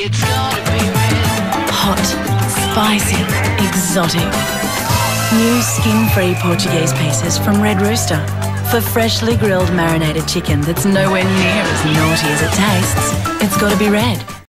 It's gotta be red. Hot, spicy, exotic. New skin-free Portuguese pieces from Red Rooster. For freshly grilled marinated chicken that's nowhere near as naughty as it tastes, it's gotta be red.